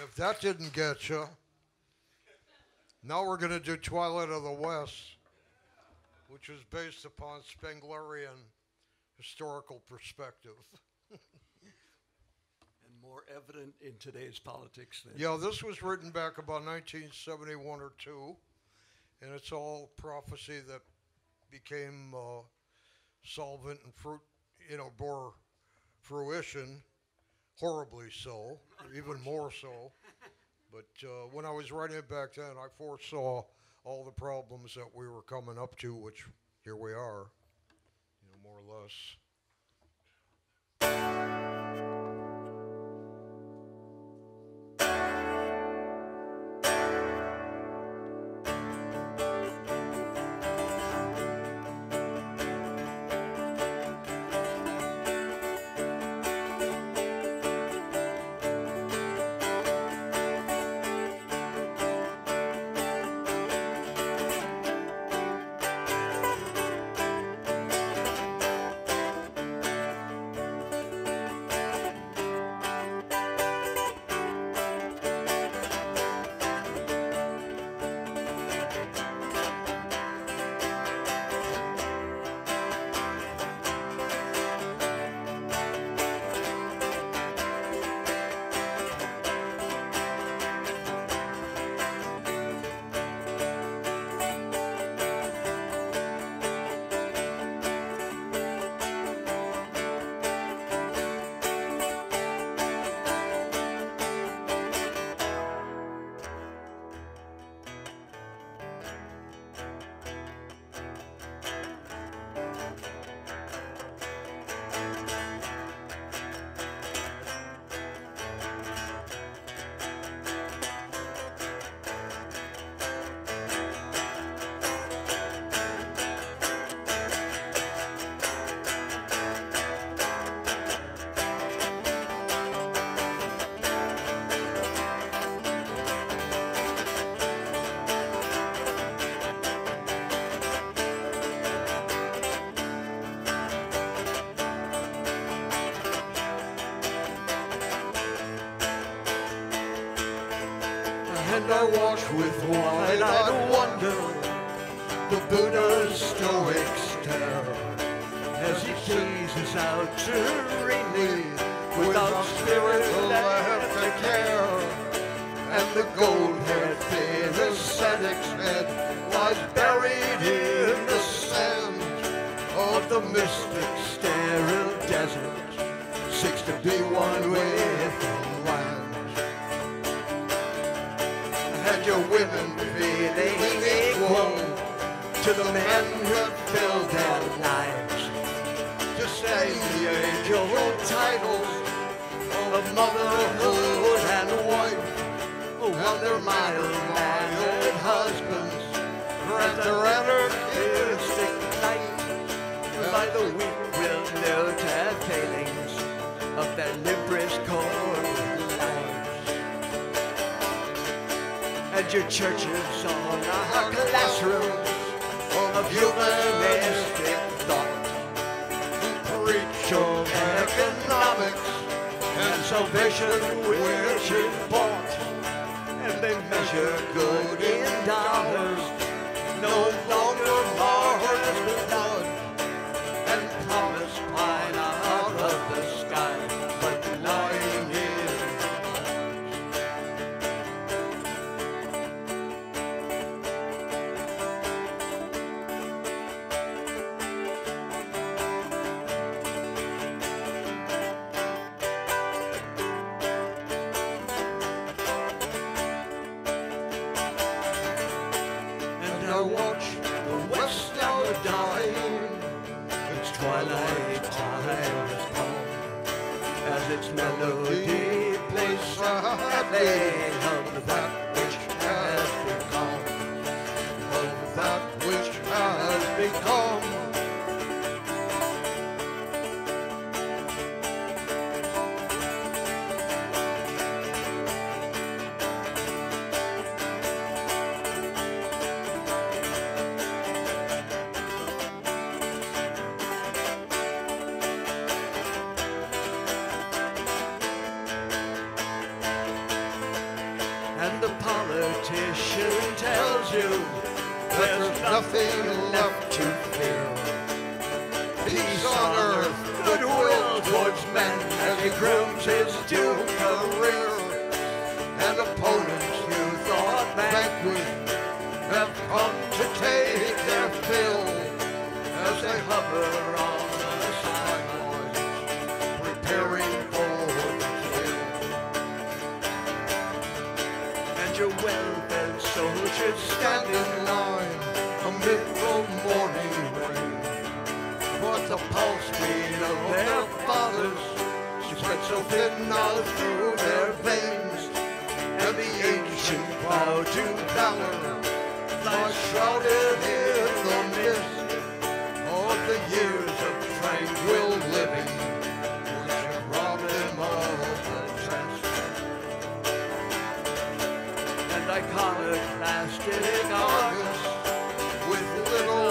And if that didn't get you, now we're going to do Twilight of the West, which is based upon Spenglerian historical perspective. And more evident in today's politics than. Yeah, this was written back about 1971 or 2, and it's all prophecy that became solvent and bore fruition, horribly so, even more so. But when I was writing it back then, I foresaw all the problems that we were coming up to, which here we are, you know, more or less. And I watch with wide-eyed wonder the Buddha's stoic stare as he gazes out to me without spirit left to care. And the gold-haired thin ascetic's head lies buried in the sand of the mystic sterile desert, seeks to be one with the land. And your women feeling equal to the men who filled their lives, to say the angel titles of motherhood and wife, and their mild-mannered husbands grant their anarchistic night by the weak will note their failings of their liberous core. And your churches on our classrooms of humanistic thought preach on economics and salvation which is bought, and they measure good in dollars, no longer marred with blood, and promise pine out of the sky. Melody plays sadly of that which has become, of that which has become. do. There's nothing left to fear. Peace on earth, goodwill towards men, as he grooms his due career. And opponents you thought vanquished have come to take their fill as they hover on the sidelines, preparing for the kill. And your well-fed soldiers stand in line amid the morning rain, but the pulse beat of their fathers spread so thin now through their veins. And the ancient vow to valor lies shrouded in the mist of the years of tranquil living, which have robbed them of the test. And iconoclastic August, with little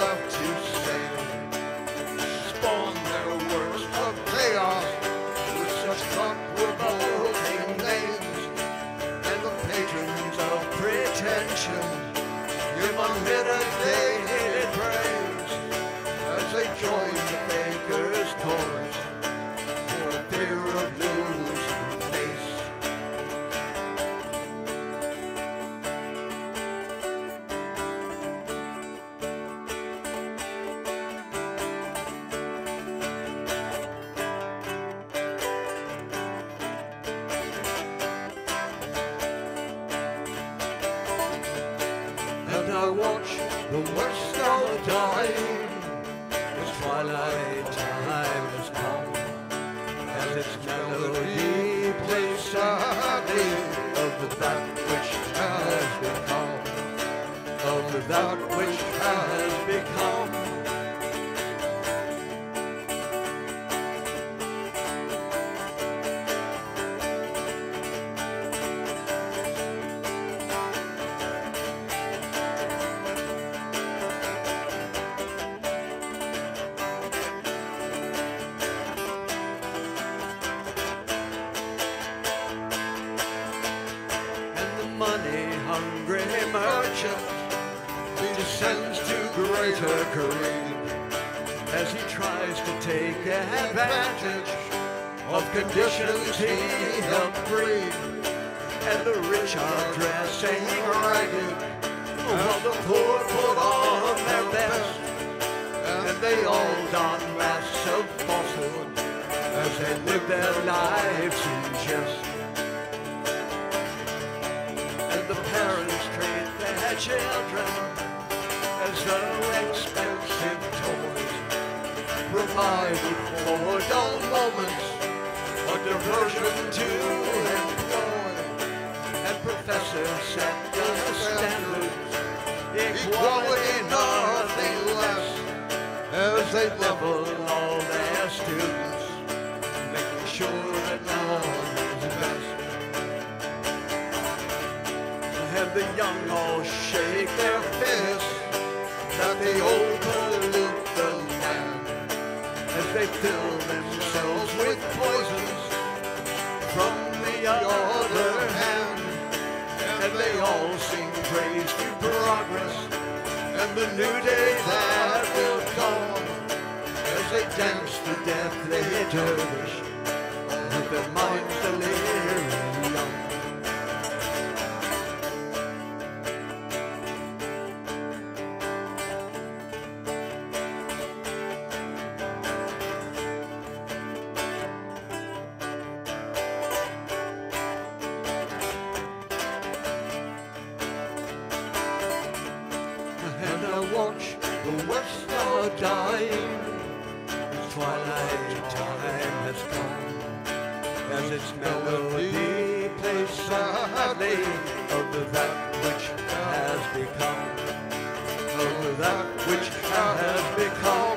left to say, spawn their works of chaos with such thought-provoking names. Patrons of pretension give unmitigated praise as they join the baker's chorus for fear of losing face. I watch the West now dying, as twilight time has come, and its melody plays sadly of the that which has become, of the that which has become. Money-hungry merchant descends to greater greed as he tries to take advantage of conditions he helped breed. And the rich are dressing ragged, while the poor put on their best, and they all don masks of falsehood as they live their lives in jest. Parents treat their children as though expensive toys, provided for dull moments, a diversion to employ. And professors set the standards, equality nothing less, as they level all their students, making sure that none is best. And the young all shake their fists that the old pollute the land as they fill themselves with poisons from the other hand. And they all sing praise to progress and the new day that will come as they dance the deathly dervish with their minds delirious. Watch the West now dying, as twilight time has come, as its melody plays sadly of the that which has become, of the that which has become.